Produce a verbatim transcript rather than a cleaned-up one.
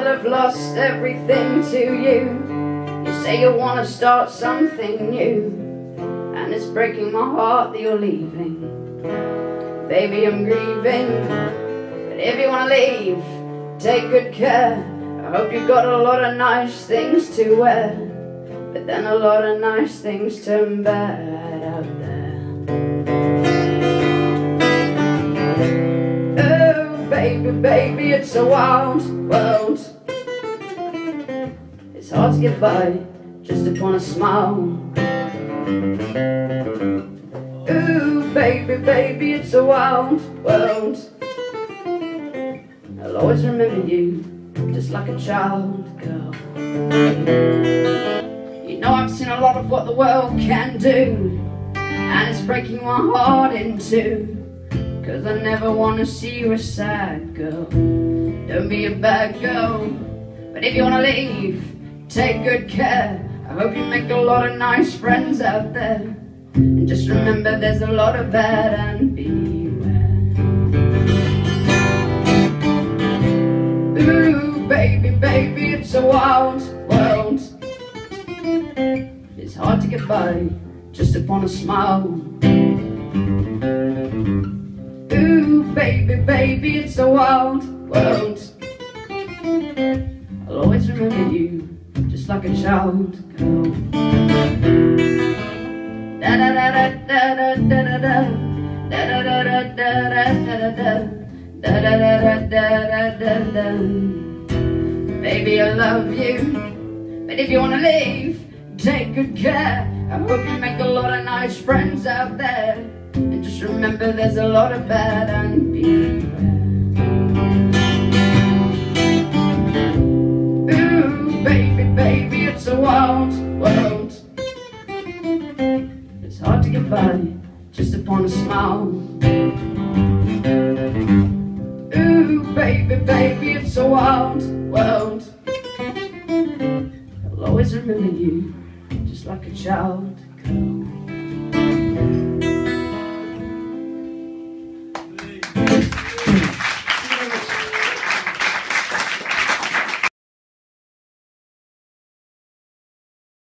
and have lost everything to you. You say you want to start something new, and it's breaking my heart that you're leaving. Baby, I'm grieving, but if you want to leave, take good care. I hope you got a lot of nice things to wear, but then a lot of nice things turn bad out there. Oh, baby, baby, it's a wild world. It's hard to get by just upon a smile. Ooh, baby, baby, it's a wild world. I'll always remember you, just like a child, girl. You know I've seen a lot of what the world can do, and it's breaking my heart in two, 'cause I never want to see you a sad girl. Don't be a bad girl, but if you want to leave, take good care. I hope you make a lot of nice friends out there, and just remember there's a lot of bad and beware. Ooh, baby, baby, it's a wild world. It's hard to get by just upon a smile. Ooh, baby, baby, it's a wild world. I'll always remember you, just like a child, girl. Da da da da da da da da da da da da da da da da da. Baby, I love you, but if you want to leave, take good care. I hope you make a lot of nice friends out there, and just remember there's a lot of bad and beware. Ooh, baby, baby, it's a wild world. It's hard to get by just upon a smile. Ooh, baby, baby, it's a wild world. I'll always remember you, just like a child.